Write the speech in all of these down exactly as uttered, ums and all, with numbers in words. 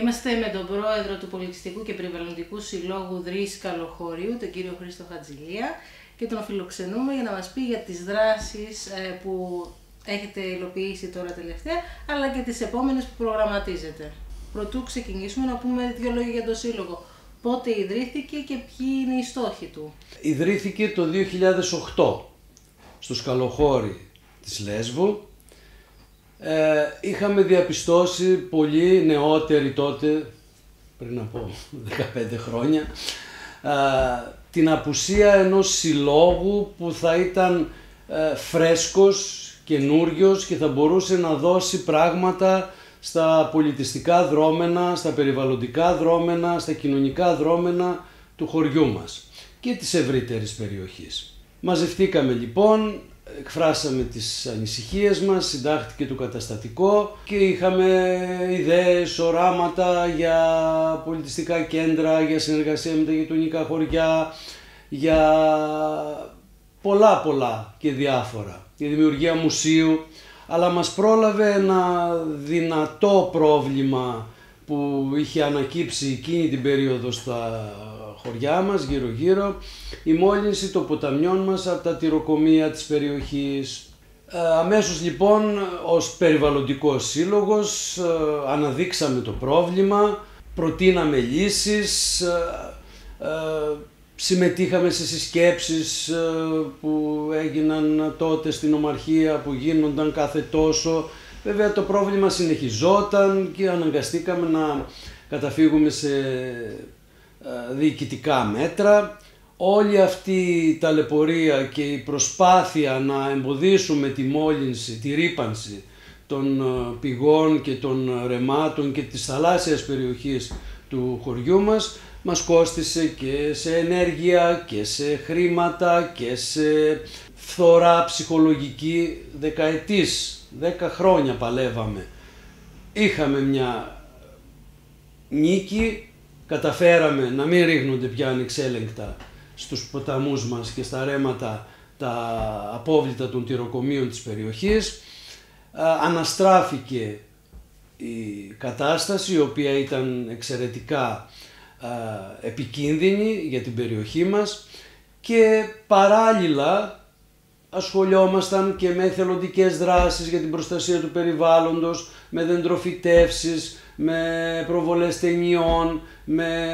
Είμαστε με τον πρόεδρο του Πολιτιστικού και Περιβαλλοντικού Συλλόγου Βρύς-Σκαλοχωρίου, τον κύριο Χρήστο Χατζηλία, και τον φιλοξενούμε για να μας πει για τις δράσεις που έχετε υλοποιήσει τώρα τελευταία, αλλά και τις επόμενες που προγραμματίζετε. Πρωτού ξεκινήσουμε, να πούμε δύο λόγια για τον Σύλλογο. Πότε ιδρύθηκε και ποιοι είναι οι στόχοι του? Ιδρύθηκε το δύο χιλιάδες οκτώ στο Σκαλοχώρι της Λέσβου. Ε, είχαμε διαπιστώσει πολύ νεότεροι τότε, πριν από δεκαπέντε χρόνια, ε, την απουσία ενός συλλόγου που θα ήταν ε, φρέσκος, καινούριος και θα μπορούσε να δώσει πράγματα στα πολιτιστικά δρόμενα, στα περιβαλλοντικά δρόμενα, στα κοινωνικά δρόμενα του χωριού μας και της ευρύτερης περιοχής. Μαζευτήκαμε λοιπόν, εκφράσαμε τις ανησυχίες μας, συντάχθηκε το καταστατικό και είχαμε ιδέες, οράματα για πολιτιστικά κέντρα, για συνεργασία με τα γειτονικά χωριά, για πολλά πολλά και διάφορα, για δημιουργία μουσείου, αλλά μας πρόλαβε ένα δυνατό πρόβλημα που είχε ανακύψει εκείνη την περίοδο στα χωριά μας, γύρω γύρω, η μόλυνση των ποταμιών μας από τα τυροκομεία της περιοχής. Ε, αμέσως λοιπόν, ως περιβαλλοντικός σύλλογος, ε, αναδείξαμε το πρόβλημα, προτείναμε λύσεις, ε, ε, συμμετείχαμε σε συσκέψεις ε, που έγιναν τότε στην Ομαρχία, που γίνονταν κάθε τόσο. Βέβαια το πρόβλημα συνεχιζόταν και αναγκαστήκαμε να καταφύγουμε σε διοικητικά μέτρα. Όλη αυτή η ταλαιπωρία και η προσπάθεια να εμποδίσουμε τη μόλυνση, τη ρύπανση των πηγών και των ρεμάτων και της θαλάσσιας περιοχής του χωριού μας, μας κόστισε και σε ενέργεια και σε χρήματα και σε φθορά ψυχολογική δεκαετής. Δέκα χρόνια παλεύαμε. Είχαμε μια νίκη. Καταφέραμε να μην ρίχνονται πια ανεξέλεγκτα στους ποταμούς μας και στα ρέματα τα απόβλητα των τυροκομείων της περιοχής. Αναστράφηκε η κατάσταση, η οποία ήταν εξαιρετικά επικίνδυνη για την περιοχή μας, και παράλληλα ασχολιόμασταν και με εθελοντικές δράσεις για την προστασία του περιβάλλοντος, με δεντροφυτεύσεις, με προβολές ταινιών, με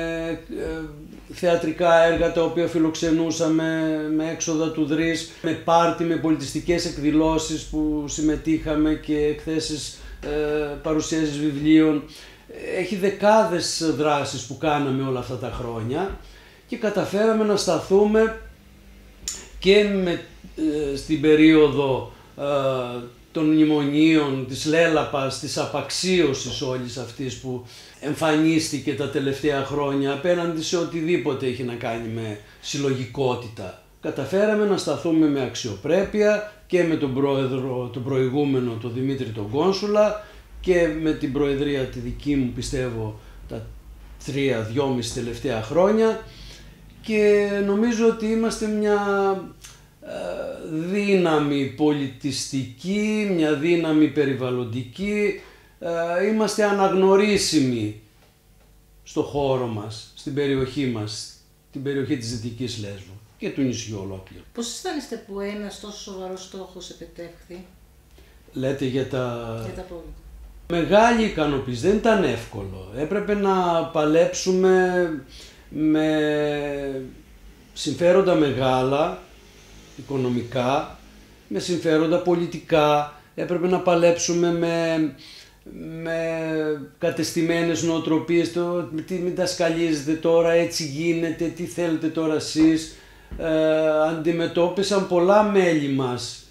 ε, θεατρικά έργα τα οποία φιλοξενούσαμε, με έξοδα του Δρύς, με πάρτι, με πολιτιστικές εκδηλώσεις που συμμετείχαμε και εκθέσεις, ε, παρουσίασεις βιβλίων. Έχει δεκάδες δράσεις που κάναμε όλα αυτά τα χρόνια και καταφέραμε να σταθούμε και με, ε, στην περίοδο ε, των μνημονίων, της λέλαπας, της απαξίωσης όλης αυτής που εμφανίστηκε τα τελευταία χρόνια απέναντι σε οτιδήποτε έχει να κάνει με συλλογικότητα. Καταφέραμε να σταθούμε με αξιοπρέπεια και με τον πρόεδρο, τον προηγούμενο, τον Δημήτρη τον Γκόνσουλα, και με την προεδρία τη δική μου, πιστεύω, τα τρία, δυόμιση τελευταία χρόνια, και νομίζω ότι είμαστε μια δύναμη πολιτιστική, μια δύναμη περιβαλλοντική. Είμαστε αναγνωρίσιμοι στο χώρο μας, στην περιοχή μας, την περιοχή της Δυτικής Λέσβου και του νησιού ολόκληρου. Πώς αισθάνεστε που ένας τόσο σοβαρός στόχος επετεύχθη? Λέτε για τα... για τα πόλη. Μεγάλη ικανοποίηση, δεν ήταν εύκολο. Έπρεπε να παλέψουμε με συμφέροντα μεγάλα, οικονομικά, με συμφέροντα πολιτικά, έπρεπε να παλέψουμε με, με κατεστημένες νοοτροπίες, το, τι μην τα σκαλίζετε τώρα, έτσι γίνεται, τι θέλετε τώρα εσείς. Ε, αντιμετώπισαν πολλά μέλη μας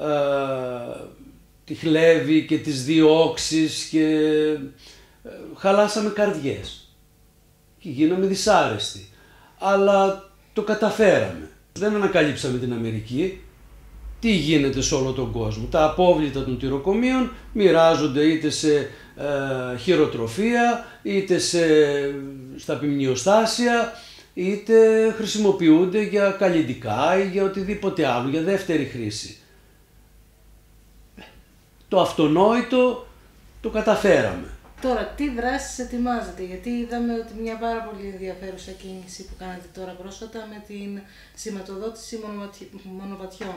ε, τη χλέβη και τις διώξεις και ε, χαλάσαμε καρδιές και γίναμε δυσάρεστοι, αλλά το καταφέραμε. Δεν ανακαλύψαμε την Αμερική. Τι γίνεται σε όλο τον κόσμο? Τα απόβλητα των τυροκομείων μοιράζονται είτε σε ε, χειροτροφία, είτε σε, στα ποιμνιοστάσια, είτε χρησιμοποιούνται για καλλυντικά ή για οτιδήποτε άλλο, για δεύτερη χρήση. Το αυτονόητο το καταφέραμε. Τώρα, τι δράσεις ετοιμάζετε, γιατί είδαμε ότι μια πάρα πολύ ενδιαφέρουσα κίνηση που κάνατε τώρα πρόσφατα με την σηματοδότηση μονοπατιών.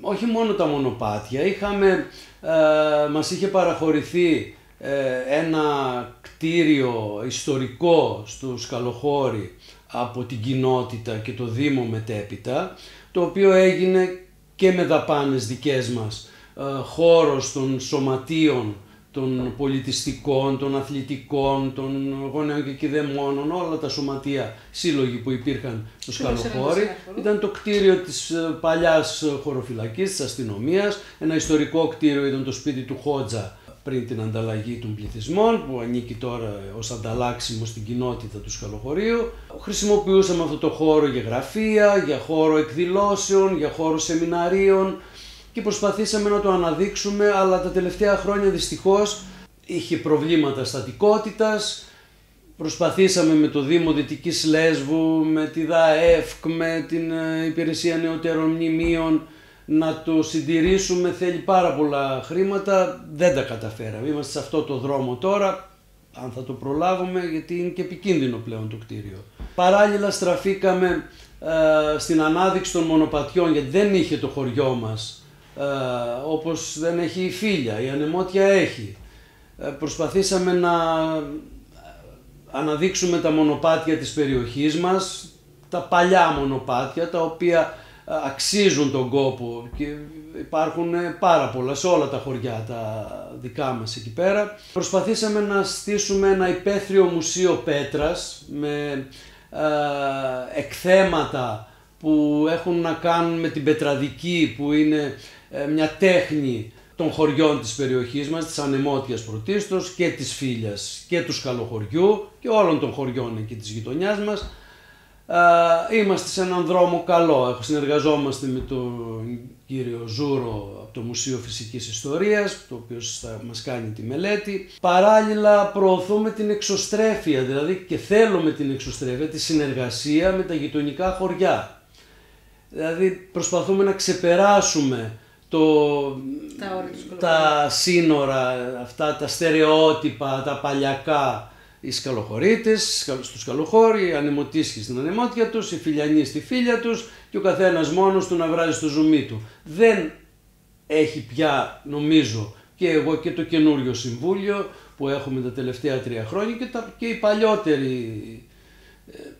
Όχι μόνο τα μονοπάτια, είχαμε, ε, μας είχε παραχωρηθεί ε, ένα κτίριο ιστορικό στο Σκαλοχώρι από την κοινότητα και το Δήμο μετέπειτα, το οποίο έγινε και με δαπάνες δικές μας, ε, χώρος των σωματείων, των πολιτιστικών, των αθλητικών, των γονέων και κηδεμόνων, όλα τα σωματεία σύλλογοι που υπήρχαν στο Σκαλοχώρι. Ήταν το κτίριο της παλιάς χωροφυλακής, της αστυνομίας, ένα ιστορικό κτίριο ήταν το σπίτι του Χότζα πριν την ανταλλαγή των πληθυσμών, που ανήκει τώρα ως ανταλλάξιμο στην κοινότητα του Σκαλοχωρίου. Χρησιμοποιούσαμε αυτό το χώρο για γραφεία, για χώρο εκδηλώσεων, για χώρο σεμιναρίων, και προσπαθήσαμε να το αναδείξουμε, αλλά τα τελευταία χρόνια δυστυχώς είχε προβλήματα στατικότητας. Προσπαθήσαμε με το Δήμο Δυτικής Λέσβου, με τη ΔΑΕΦΚ, με την Υπηρεσία Νεωτέρων Μνημείων να το συντηρήσουμε, θέλει πάρα πολλά χρήματα, δεν τα καταφέραμε. Είμαστε σε αυτό το δρόμο τώρα, αν θα το προλάβουμε, γιατί είναι και επικίνδυνο πλέον το κτίριο. Παράλληλα στραφήκαμε ε, στην ανάδειξη των μονοπατιών, γιατί δεν είχε το χωριό μας. Ε, όπως δεν έχει η Φίλια, η Ανεμότια έχει. Ε, προσπαθήσαμε να αναδείξουμε τα μονοπάτια της περιοχής μας, τα παλιά μονοπάτια, τα οποία αξίζουν τον κόπο και υπάρχουν πάρα πολλά σε όλα τα χωριά τα δικά μας εκεί πέρα. Προσπαθήσαμε να στήσουμε ένα υπαίθριο μουσείο πέτρας με ε, εκθέματα που έχουν να κάνουν με την πετραδική, που είναι μια τέχνη των χωριών της περιοχής μας, της Ανεμότιας πρωτίστως και της Φίλιας και του Σκαλοχωριού και όλων των χωριών εκεί της γειτονιάς μας. Είμαστε σε έναν δρόμο καλό, συνεργαζόμαστε με τον κύριο Ζούρο από το Μουσείο Φυσικής Ιστορίας, το οποίο θα μας κάνει τη μελέτη. Παράλληλα προωθούμε την εξωστρέφεια, δηλαδή και θέλουμε την εξωστρέφεια, τη συνεργασία με τα γειτονικά χωριά. Δηλαδή προσπαθούμε να ξεπεράσουμε το, τα, τα σύνορα, αυτά τα στερεότυπα, τα παλιακά. Οι Σκαλοχωρίτες στο Σκαλοχώρι, οι Ανεμοτίσχοι στην Ανεμότια τους, οι Φιλιανοί στη Φίλια τους και ο καθένας μόνος του να βράζει στο ζουμί του. Δεν έχει πια, νομίζω, και εγώ και το καινούριο συμβούλιο που έχουμε τα τελευταία τρία χρόνια και, τα, και οι παλιότεροι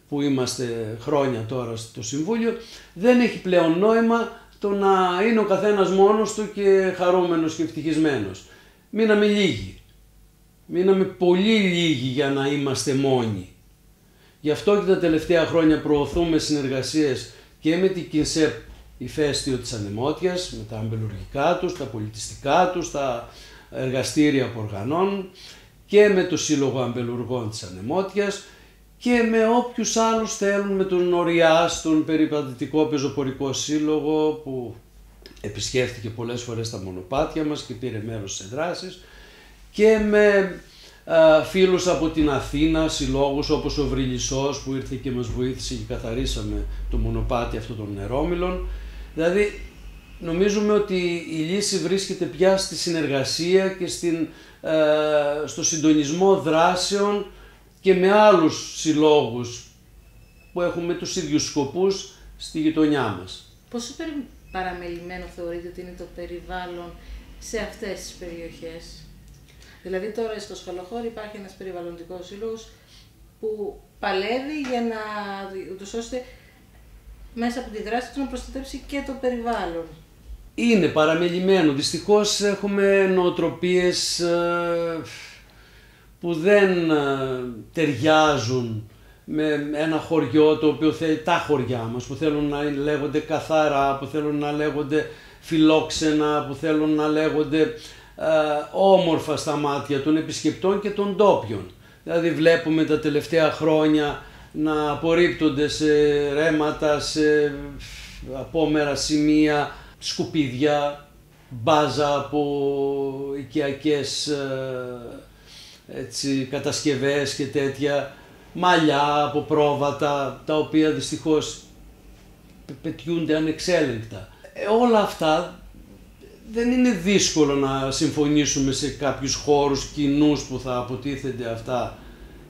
που είμαστε χρόνια τώρα στο συμβούλιο, δεν έχει πλέον νόημα το να είναι ο καθένας μόνος του και χαρούμενος και ευτυχισμένος. Μείναμε λίγοι. Μείναμε πολύ λίγοι για να είμαστε μόνοι. Γι' αυτό και τα τελευταία χρόνια προωθούμε συνεργασίες και με την Κινσέπ ηφαίστειο της Ανεμότιας, με τα αμπελουργικά τους, τα πολιτιστικά τους, τα εργαστήρια που οργανώνουν και με το Σύλλογο Αμπελουργών της Ανεμότιας και με όποιους άλλους θέλουν, με τον Οριάς, τον Περιπατητικό Πεζοπορικό Σύλλογο που επισκέφθηκε πολλές φορές τα μονοπάτια μας και πήρε μέρος σε δράσεις, και με α, φίλους από την Αθήνα, συλλόγους όπως ο Βρυλισσός που ήρθε και μας βοήθησε και καθαρίσαμε το μονοπάτι αυτό των νερόμυλων. Δηλαδή νομίζουμε ότι η λύση βρίσκεται πια στη συνεργασία και στην, α, στο συντονισμό δράσεων και με άλλους συλλόγους που έχουμε τους ίδιους σκοπούς στη γειτονιά μας. Πόσο παραμελημένο θεωρείτε ότι είναι το περιβάλλον σε αυτές τις περιοχές? Δηλαδή τώρα στο Σκαλοχώρι υπάρχει ένας περιβαλλοντικός σύλλογος που παλεύει για να τους ώστε μέσα από τη δράση του να προστατεύσει και το περιβάλλον. Είναι παραμελημένο. Δυστυχώς έχουμε νοοτροπίες που δεν ταιριάζουν με ένα χωριό το οποίο θέλει, τα χωριά μας που θέλουν να λέγονται καθαρά, που θέλουν να λέγονται φιλόξενα, που θέλουν να λέγονται όμορφα στα μάτια των επισκεπτών και των ντόπιων. Δηλαδή βλέπουμε τα τελευταία χρόνια να απορρίπτονται σε ρέματα, σε απόμερα σημεία, σκουπίδια, μπάζα από οικιακές έτσι, κατασκευές και τέτοια, μαλλιά από πρόβατα, τα οποία δυστυχώς πετιούνται ανεξέλεγκτα. Ε, όλα αυτά δεν είναι δύσκολο να συμφωνήσουμε σε κάποιους χώρους κοινούς που θα αποτίθενται αυτά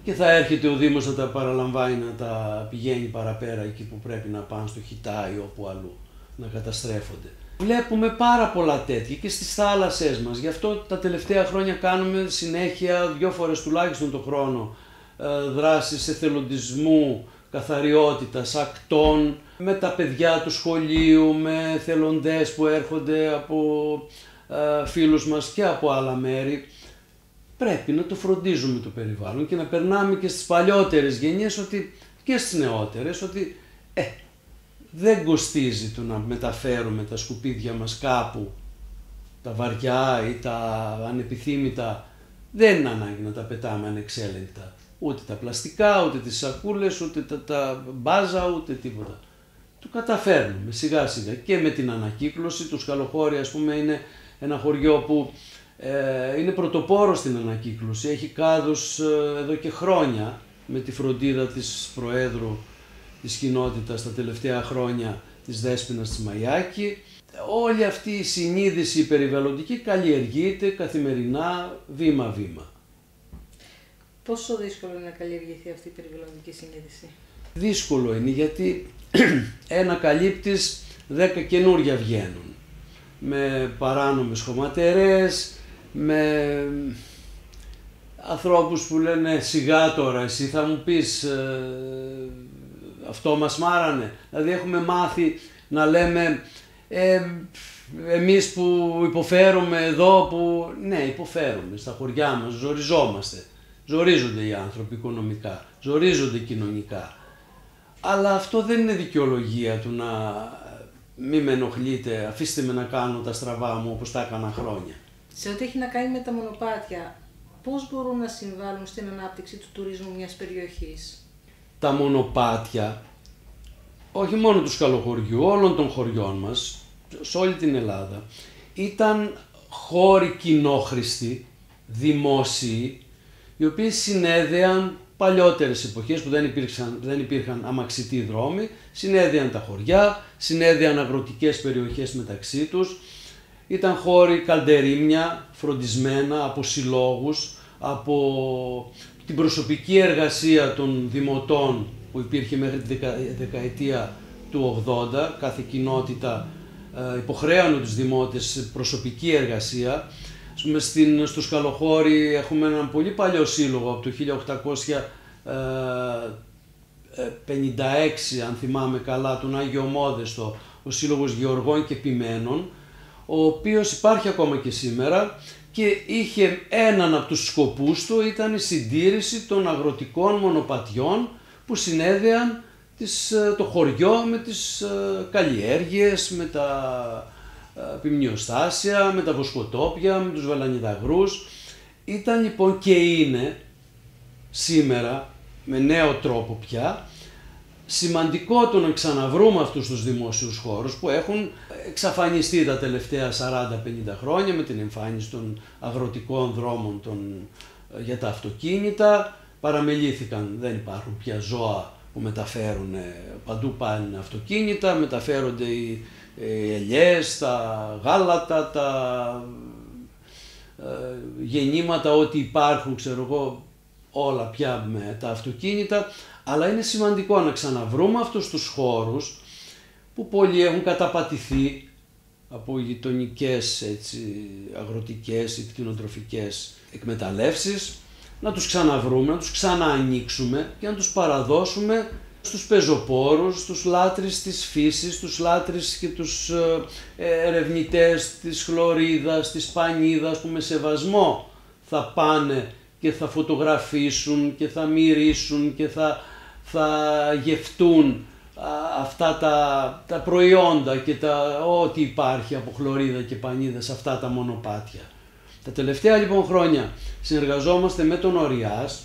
και θα έρχεται ο Δήμος να τα παραλαμβάνει, να τα πηγαίνει παραπέρα εκεί που πρέπει να πάνε, στο Χιτά ή όπου αλλού, να καταστρέφονται. Βλέπουμε πάρα πολλά τέτοια και στις θάλασσές μας. Γι' αυτό τα τελευταία χρόνια κάνουμε συνέχεια, δύο φορές τουλάχιστον το χρόνο, δράσεις εθελοντισμού, καθαριότητας, ακτών, με τα παιδιά του σχολείου, με θελοντές που έρχονται από ε, φίλους μας και από άλλα μέρη. Πρέπει να το φροντίζουμε το περιβάλλον και να περνάμε και στις παλιότερες γενιές ότι, και στις νεότερες ότι ε, δεν κοστίζει το να μεταφέρουμε τα σκουπίδια μας κάπου, τα βαριά ή τα ανεπιθύμητα. Δεν είναι ανάγκη να τα πετάμε ανεξέλεγκτα. Ούτε τα πλαστικά, ούτε τις σακούλες, ούτε τα, τα μπάζα, ούτε τίποτα. Το καταφέρνουμε σιγά σιγά και με την ανακύκλωση. Το Σκαλοχώρι, ας πούμε, είναι ένα χωριό που ε, είναι πρωτοπόρο στην ανακύκλωση. Έχει κάδους ε, εδώ και χρόνια με τη φροντίδα της Προέδρου της κοινότητας τα τελευταία χρόνια, της Δέσποινας της Μαϊάκη. Όλη αυτή η συνείδηση περιβαλλοντική καλλιεργείται καθημερινά, βήμα-βήμα. Πόσο δύσκολο είναι να καλλιεργηθεί αυτή η περιβαλλοντική συνείδηση? Δύσκολο είναι, γιατί ένα καλύπτης, δέκα καινούρια βγαίνουν. Με παράνομες χωματερές, με ανθρώπους που λένε σιγά τώρα εσύ θα μου πεις ε, αυτό μας μάρανε. Δηλαδή έχουμε μάθει να λέμε ε, εμείς που υποφέρουμε εδώ που... Ναι, υποφέρουμε στα χωριά μας, ζοριζόμαστε. Ζορίζονται οι άνθρωποι οικονομικά, ζορίζονται κοινωνικά. Αλλά αυτό δεν είναι δικαιολογία του να μην με ενοχλείτε, αφήστε με να κάνω τα στραβά μου όπως τα έκανα χρόνια. Σε ό,τι έχει να κάνει με τα μονοπάτια, πώς μπορούν να συμβάλλουν στην ανάπτυξη του τουρισμού μιας περιοχής? Τα μονοπάτια, όχι μόνο του Σκαλοχωριού, όλων των χωριών μας, σε όλη την Ελλάδα, ήταν χώροι κοινόχρηστοι, δημόσιοι, οι οποίες συνέδεαν παλιότερες εποχές που δεν υπήρχαν, δεν υπήρχαν αμαξιτοί δρόμοι, συνέδεαν τα χωριά, συνέδεαν αγροτικές περιοχές μεταξύ τους. Ήταν χώροι καλντερίμια, φροντισμένα από συλλόγους, από την προσωπική εργασία των δημοτών που υπήρχε μέχρι τη δεκαετία του ογδόντα. Κάθε κοινότητα υποχρέωνε τους δημότες σε προσωπική εργασία. Στην, στο Σκαλοχώρι έχουμε έναν πολύ παλιό σύλλογο από το χίλια οκτακόσια πενήντα έξι, αν θυμάμαι καλά, τον Άγιο Μόδεστο, ο Σύλλογος Γεωργών και Ποιμένων, ο οποίος υπάρχει ακόμα και σήμερα και είχε έναν από τους σκοπούς του, ήταν η συντήρηση των αγροτικών μονοπατιών που συνέδεαν τις, το χωριό με τις καλλιέργειες, με τα πυμνιοστάσια, με τα βοσκοτόπια, με τους βαλανιδαγρούς. Ήταν λοιπόν και είναι σήμερα με νέο τρόπο πια σημαντικό το να ξαναβρούμε αυτούς τους δημόσιους χώρους που έχουν εξαφανιστεί τα τελευταία σαράντα πενήντα χρόνια με την εμφάνιση των αγροτικών δρόμων των, για τα αυτοκίνητα. Παραμελήθηκαν, δεν υπάρχουν πια ζώα που μεταφέρουν παντού, πάνε αυτοκίνητα, μεταφέρονται οι οι ελιές, τα γάλατα, τα ε, γεννήματα, ό,τι υπάρχουν, ξέρω εγώ, όλα πια με τα αυτοκίνητα. Αλλά είναι σημαντικό να ξαναβρούμε αυτούς τους χώρους που πολλοί έχουν καταπατηθεί από γειτονικές, έτσι, αγροτικές ή κτηνοτροφικές εκμεταλλεύσεις, να τους ξαναβρούμε, να τους ξαναανοίξουμε και να τους παραδώσουμε στους πεζοπόρους, τους λάτρεις της φύσης, τους λάτρεις και τους ερευνητές της χλωρίδας, της πανίδας που με σεβασμό θα πάνε και θα φωτογραφίσουν και θα μυρίσουν και θα, θα γευτούν αυτά τα, τα προϊόντα και τα, ό,τι υπάρχει από χλωρίδα και πανίδα σε αυτά τα μονοπάτια. Τα τελευταία λοιπόν χρόνια συνεργαζόμαστε με τον Οριάς,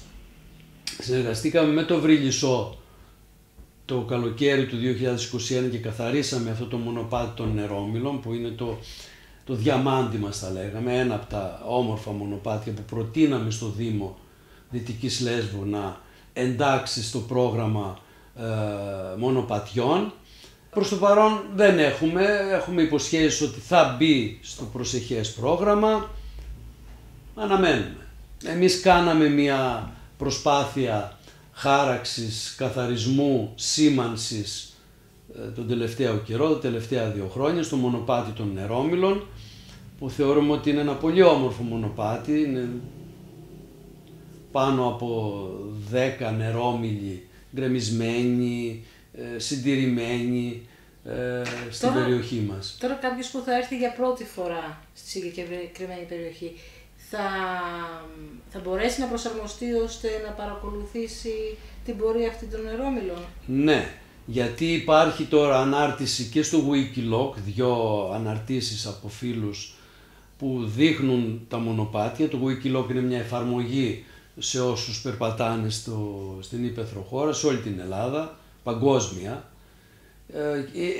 συνεργαστήκαμε με τον Βρυλισσό το καλοκαίρι του δύο χιλιάδες είκοσι ένα και καθαρίσαμε αυτό το μονοπάτι των νερόμυλων που είναι το, το διαμάντι μας θα λέγαμε, ένα από τα όμορφα μονοπάτια που προτείναμε στο Δήμο Δυτικής Λέσβου να εντάξει στο πρόγραμμα ε, μονοπατιών. Προς το παρόν δεν έχουμε, έχουμε υποσχέσεις ότι θα μπει στο προσεχές πρόγραμμα, αναμένουμε. Εμείς κάναμε μια προσπάθεια χάραξης, καθαρισμού, σήμανσης τον τελευταίο καιρό, τα τελευταία δύο χρόνια, στο μονοπάτι των Νερόμυλων, που θεωρούμε ότι είναι ένα πολύ όμορφο μονοπάτι, είναι πάνω από δέκα νερόμυλοι γκρεμισμένοι, συντηρημένοι ε, στην τώρα, περιοχή μας. Τώρα κάποιος που θα έρθει για πρώτη φορά στη συγκεκριμένη περιοχή θα, θα μπορέσει να προσαρμοστεί ώστε να παρακολουθήσει την πορεία αυτή των νερόμυλων. Ναι, γιατί υπάρχει τώρα ανάρτηση και στο Wikiloc, δύο αναρτήσεις από φίλους που δείχνουν τα μονοπάτια. Το Wikiloc είναι μια εφαρμογή σε όσους περπατάνε στο, στην ύπαιθρο χώρα, σε όλη την Ελλάδα, παγκόσμια.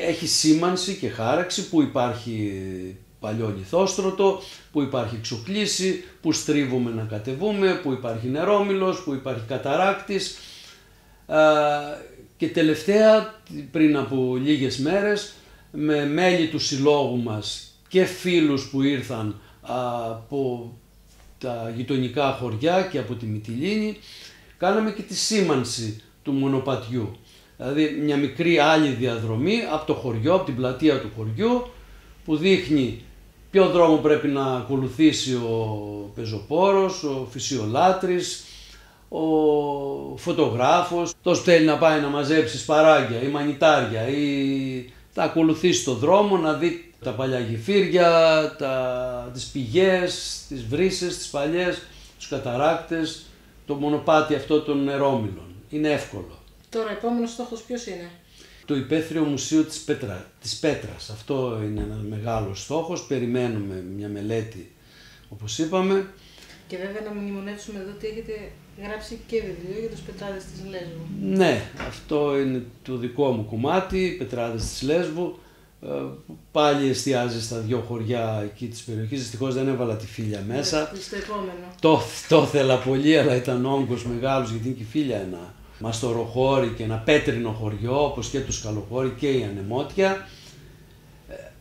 Έχει σήμανση και χάραξη που υπάρχει παλιό λιθόστρωτο, που υπάρχει εξοκλήση, που στρίβουμε να κατεβούμε, που υπάρχει νερόμυλος, που υπάρχει καταράκτης. Και τελευταία, πριν από λίγες μέρες, με μέλη του συλλόγου μας και φίλους που ήρθαν από τα γειτονικά χωριά και από τη Μυτιλήνη, κάναμε και τη σήμανση του μονοπατιού. Δηλαδή μια μικρή άλλη διαδρομή από το χωριό, από την πλατεία του χωριού, που δείχνει ποιο δρόμο πρέπει να ακολουθήσει ο πεζοπόρος, ο φυσιολάτρης, ο φωτογράφος, τόσο θέλει να πάει να μαζέψει σπαράγγια ή μανιτάρια ή να ακολουθήσει το δρόμο, να δει τα παλιά γεφύρια, τα... τις πηγές, τις βρύσες, τις παλιές, τους καταράκτες, το μονοπάτι αυτό των νερόμυλων. Είναι εύκολο. Τώρα, επόμενος στόχος ποιος είναι? Το Υπαίθριο Μουσείο της, Πέτρα, της Πέτρας. Αυτό είναι ένα μεγάλο στόχος. Περιμένουμε μια μελέτη, όπως είπαμε. Και βέβαια να μνημονεύσουμε εδώ ότι έχετε γράψει και βιβλίο για τους πετράδες της Λέσβου. Ναι, αυτό είναι το δικό μου κομμάτι, πετράδες της Λέσβου. Πάλι εστιάζει στα δύο χωριά εκεί της περιοχής. Δυστυχώς δεν έβαλα τη Φίλια μέσα. Στο επόμενο. Το, το ήθελα πολύ, αλλά ήταν όγκος μεγάλος, γιατί είναι και η Φίλια ένα μαστοροχώρι και ένα πέτρινο χωριό, όπως και το Σκαλοχώρι και η Ανεμότια.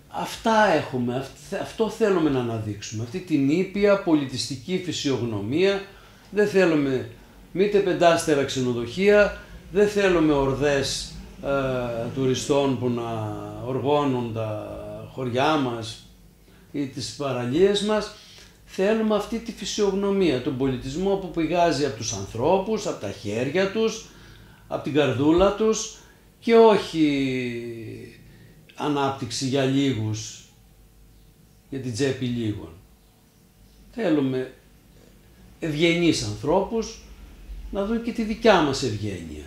Αυτά έχουμε, αυτό θέλουμε να αναδείξουμε, αυτή την ήπια πολιτιστική φυσιογνωμία. Δεν θέλουμε μήτε πεντάστερα ξενοδοχεία, δεν θέλουμε ορδές ε, τουριστών που να οργώνουν τα χωριά μας ή τις παραλίες μας. Θέλουμε αυτή τη φυσιογνωμία, τον πολιτισμό που πηγάζει από τους ανθρώπους, από τα χέρια τους, από την καρδούλα τους και όχι ανάπτυξη για λίγους, για την τσέπη λίγων. Θέλουμε ευγενείς ανθρώπους να δουν και τη δικιά μας ευγένεια.